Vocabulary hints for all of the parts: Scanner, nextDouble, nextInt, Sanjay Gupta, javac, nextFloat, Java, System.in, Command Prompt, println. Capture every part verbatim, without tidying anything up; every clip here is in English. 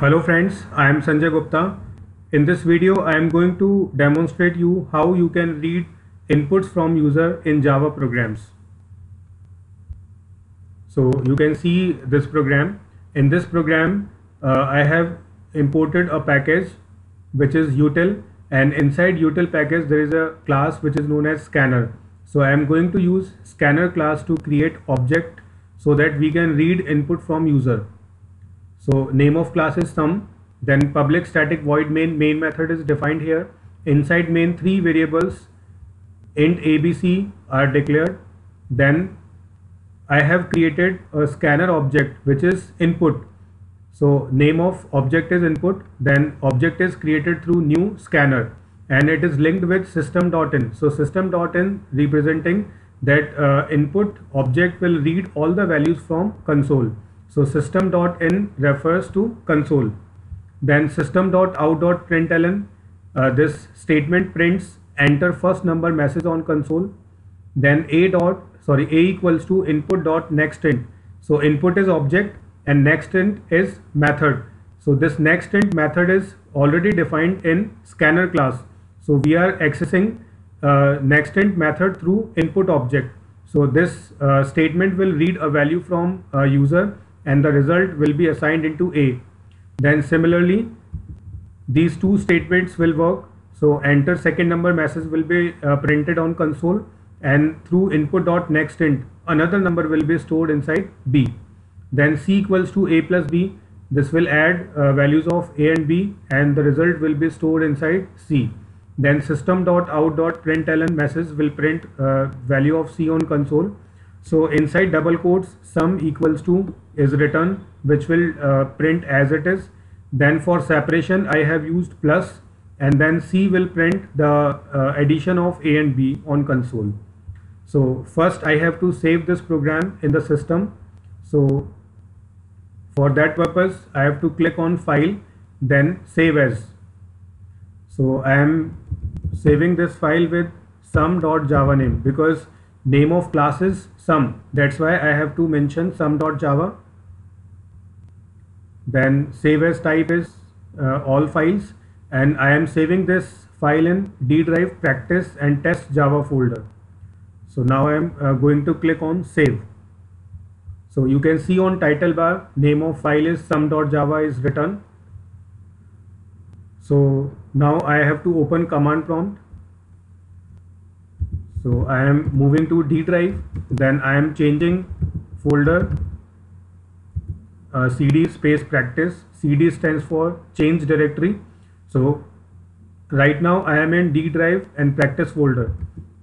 Hello friends, I am Sanjay Gupta. In this video I am going to demonstrate you how you can read inputs from user in Java programs. So you can see this program. In this program uh, I have imported a package which is util, and inside util package there is a class which is known as Scanner. So I am going to use Scanner class to create object so that we can read input from user. So name of class is sum, then public static void main, main method is defined here. Inside main three variables int A B C are declared. Then I have created a Scanner object which is input. So name of object is input, then object is created through new Scanner and it is linked with System dot in. So System dot in representing that uh, input object will read all the values from console. So System dot in refers to console. Then System dot out dot println, uh, this statement prints enter first number message on console. Then a dot sorry a equals to input dot nextInt. So input is object and nextInt is method. So this nextInt method is already defined in Scanner class. So we are accessing uh, nextInt method through input object. So this uh, statement will read a value from uh, user and the result will be assigned into A. Then similarly these two statements will work. So enter second number message will be uh, printed on console, and through input dot nextInt another number will be stored inside B. Then C equals to A plus B, this will add uh, values of A and B and the result will be stored inside C. Then System dot out dot println message will print uh, value of C on console. So inside double quotes sum equals to is written, which will uh, print as it is. Then for separation I have used plus, and then C will print the uh, addition of A and B on console. So first I have to save this program in the system. So for that purpose I have to click on file, then save as. So I am saving this file with sum dot java name because name of class is sum. That's why I have to mention sum dot java. Then save as type is uh, all files, and I am saving this file in D drive practice and test Java folder. So now I am uh, going to click on save. So you can see on title bar name of file is sum dot java is written. So now I have to open command prompt. So I am moving to D drive, then I am changing folder uh, C D space practice. C D stands for change directory. So right now I am in D drive and practice folder.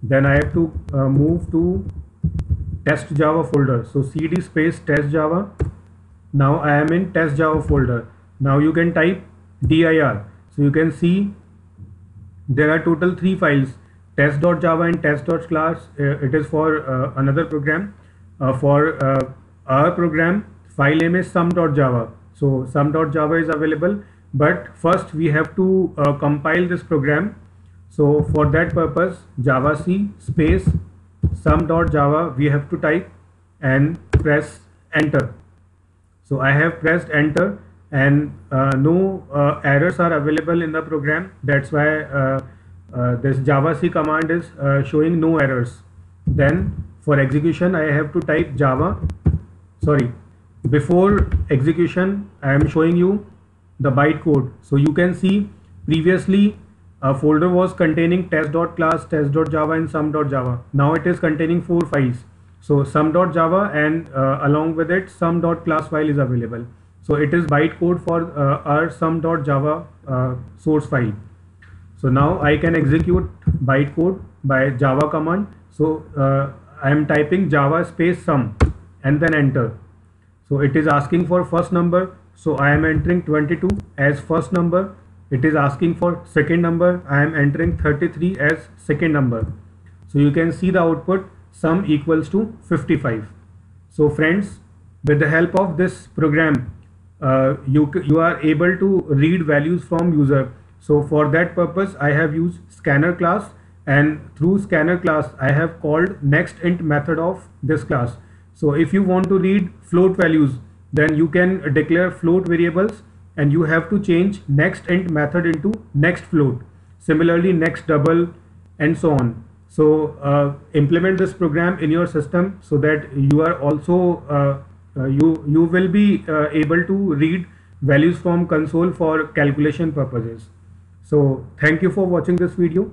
Then I have to uh, move to test Java folder. So C D space test Java. Now I am in test Java folder. Now you can type dir. So you can see there are total three files, test dot java and test dot class. It is for uh, another program. Uh, for uh, our program file name is sum dot java. So sum dot java is available, but first we have to uh, compile this program. So for that purpose javac space sum dot java we have to type and press enter. So I have pressed enter, and uh, no uh, errors are available in the program. That's why uh, uh, this javac command is uh, showing no errors. Then for execution I have to type java sorry before execution I am showing you the bytecode. So you can see previously a folder was containing test dot class, test dot java and sum dot java. Now it is containing four files. So sum dot java and uh, along with it sum dot class file is available. So it is bytecode for uh, our sum dot java uh, source file. So now I can execute bytecode by java command. So uh, I am typing java space sum and then enter. So it is asking for first number. So I am entering twenty-two as first number. It is asking for second number. I am entering thirty-three as second number. So you can see the output sum equals to fifty-five. So friends, with the help of this program, Uh, you, you are able to read values from user. So for that purpose I have used Scanner class, and through Scanner class I have called nextInt method of this class. So if you want to read float values, then you can declare float variables and you have to change nextInt method into nextFloat. Similarly, nextDouble and so on. So uh, implement this program in your system so that you are also uh, uh, you you will be uh, able to read values from console for calculation purposes. So thank you for watching this video.